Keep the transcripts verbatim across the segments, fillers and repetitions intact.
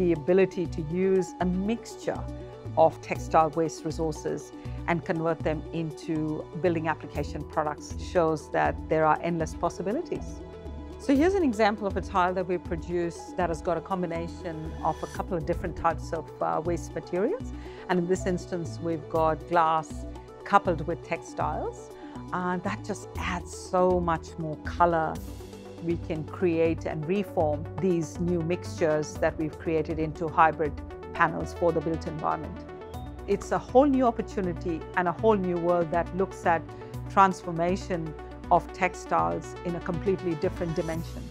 the ability to use a mixture of textile waste resources and convert them into building application products shows that there are endless possibilities. So here's an example of a tile that we produce that has got a combination of a couple of different types of uh, waste materials. And in this instance, we've got glass coupled with textiles. Uh, that just adds so much more color. We can create and reform these new mixtures that we've created into hybrid panels for the built environment. It's a whole new opportunity and a whole new world that looks at transformation of textiles in a completely different dimension.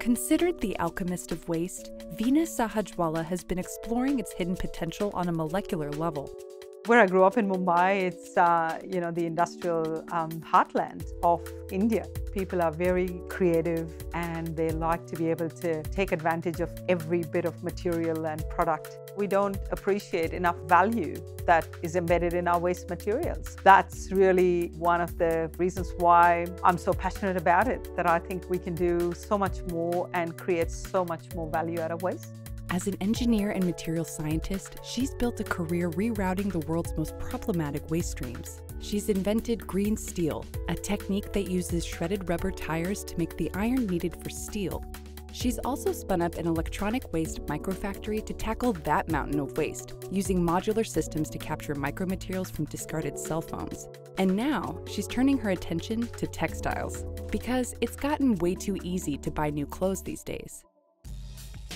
Considered the alchemist of waste, Veena Sahajwalla has been exploring its hidden potential on a molecular level. Where I grew up in Mumbai, it's uh, you know, the industrial um, heartland of India. People are very creative and they like to be able to take advantage of every bit of material and product. We don't appreciate enough value that is embedded in our waste materials. That's really one of the reasons why I'm so passionate about it, that I think we can do so much more and create so much more value out of waste. As an engineer and material scientist, she's built a career rerouting the world's most problematic waste streams. She's invented green steel, a technique that uses shredded rubber tires to make the iron needed for steel. She's also spun up an electronic waste microfactory to tackle that mountain of waste, using modular systems to capture micromaterials from discarded cell phones. And now, she's turning her attention to textiles, because it's gotten way too easy to buy new clothes these days.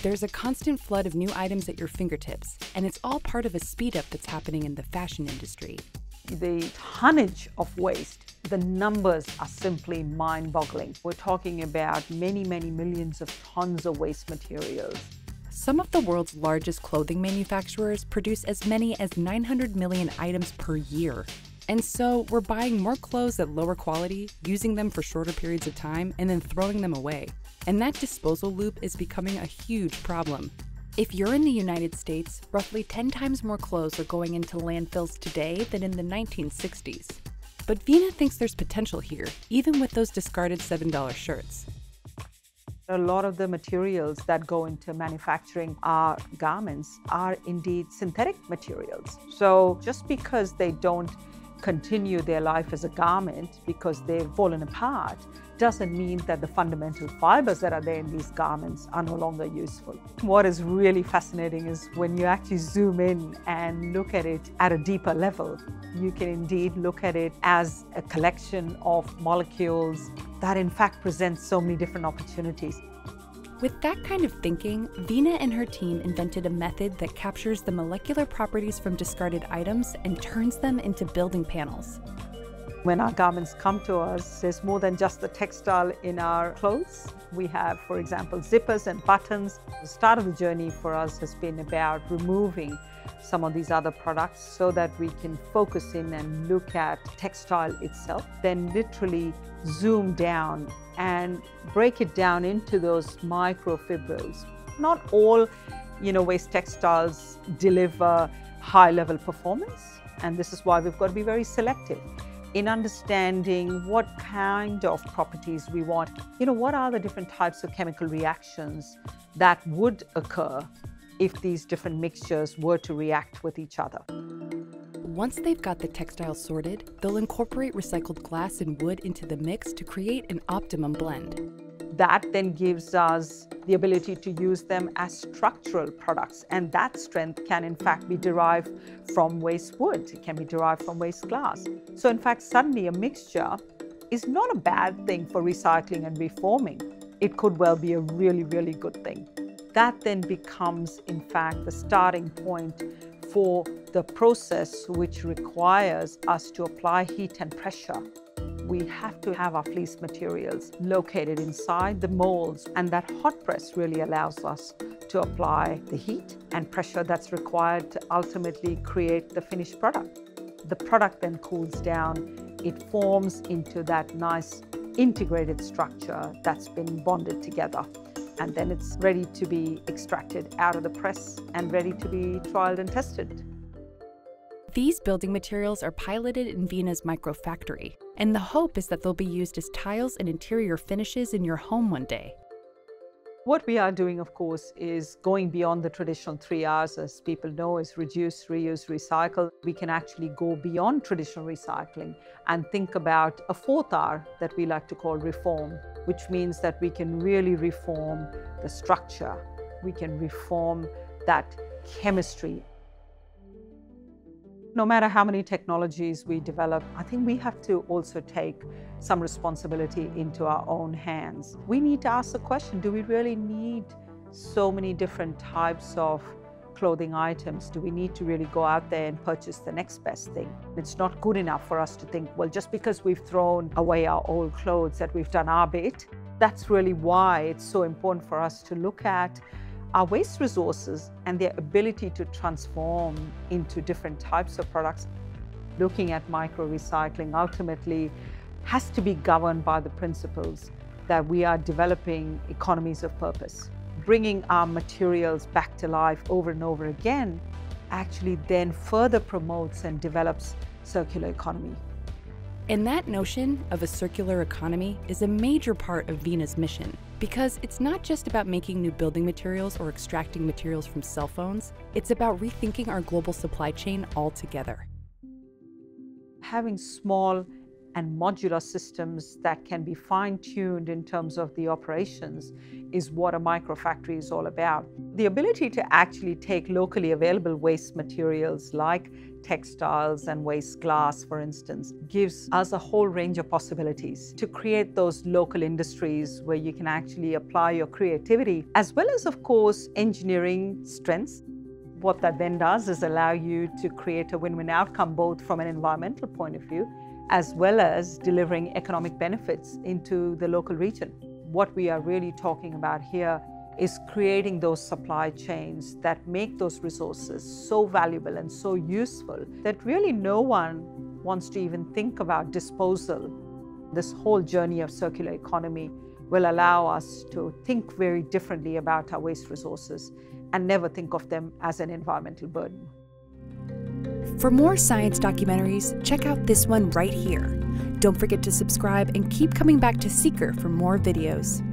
There's a constant flood of new items at your fingertips, and it's all part of a speed-up that's happening in the fashion industry. The tonnage of waste, the numbers are simply mind-boggling. We're talking about many, many millions of tons of waste materials. Some of the world's largest clothing manufacturers produce as many as nine hundred million items per year. And so we're buying more clothes at lower quality, using them for shorter periods of time, and then throwing them away. And that disposal loop is becoming a huge problem. If you're in the United States, roughly ten times more clothes are going into landfills today than in the nineteen sixties. But Veena thinks there's potential here, even with those discarded seven dollar shirts. A lot of the materials that go into manufacturing our garments are indeed synthetic materials. So just because they don't continue their life as a garment because they've fallen apart doesn't mean that the fundamental fibers that are there in these garments are no longer useful. What is really fascinating is when you actually zoom in and look at it at a deeper level, you can indeed look at it as a collection of molecules that in fact presents so many different opportunities. With that kind of thinking, Veena and her team invented a method that captures the molecular properties from discarded items and turns them into building panels. When our garments come to us, there's more than just the textile in our clothes. We have, for example, zippers and buttons. The start of the journey for us has been about removing some of these other products so that we can focus in and look at textile itself, then literally zoom down and break it down into those microfibrils. Not all, you know, waste textiles deliver high-level performance, and this is why we've got to be very selective in understanding what kind of properties we want. You know, what are the different types of chemical reactions that would occur if these different mixtures were to react with each other. Once they've got the textile sorted, they'll incorporate recycled glass and wood into the mix to create an optimum blend. That then gives us the ability to use them as structural products, and that strength can in fact be derived from waste wood. It can be derived from waste glass. So in fact, suddenly a mixture is not a bad thing for recycling and reforming. It could well be a really, really good thing. That then becomes, in fact, the starting point for the process which requires us to apply heat and pressure. We have to have our fleece materials located inside the molds, and that hot press really allows us to apply the heat and pressure that's required to ultimately create the finished product. The product then cools down, it forms into that nice integrated structure that's been bonded together. And then it's ready to be extracted out of the press and ready to be trialed and tested. These building materials are piloted in Veena's microfactory, and the hope is that they'll be used as tiles and interior finishes in your home one day. What we are doing, of course, is going beyond the traditional three R's, as people know, is reduce, reuse, recycle. We can actually go beyond traditional recycling and think about a fourth R that we like to call reform, which means that we can really reform the structure. We can reform that chemistry. No matter how many technologies we develop, I think we have to also take some responsibility into our own hands. We need to ask the question, do we really need so many different types of clothing items? Do we need to really go out there and purchase the next best thing? It's not good enough for us to think, well, just because we've thrown away our old clothes that we've done our bit. That's really why it's so important for us to look at our waste resources and their ability to transform into different types of products. Looking at micro-recycling ultimately has to be governed by the principles that we are developing economies of purpose. Bringing our materials back to life over and over again actually then further promotes and develops circular economy. And that notion of a circular economy is a major part of Veena's mission, because it's not just about making new building materials or extracting materials from cell phones, it's about rethinking our global supply chain altogether. Having small and modular systems that can be fine-tuned in terms of the operations is what a microfactory is all about. The ability to actually take locally available waste materials like textiles and waste glass, for instance, gives us a whole range of possibilities to create those local industries where you can actually apply your creativity, as well as, of course, engineering strengths. What that then does is allow you to create a win-win outcome, both from an environmental point of view, as well as delivering economic benefits into the local region. What we are really talking about here is creating those supply chains that make those resources so valuable and so useful that really no one wants to even think about disposal. This whole journey of circular economy will allow us to think very differently about our waste resources and never think of them as an environmental burden. For more science documentaries, check out this one right here. Don't forget to subscribe and keep coming back to Seeker for more videos.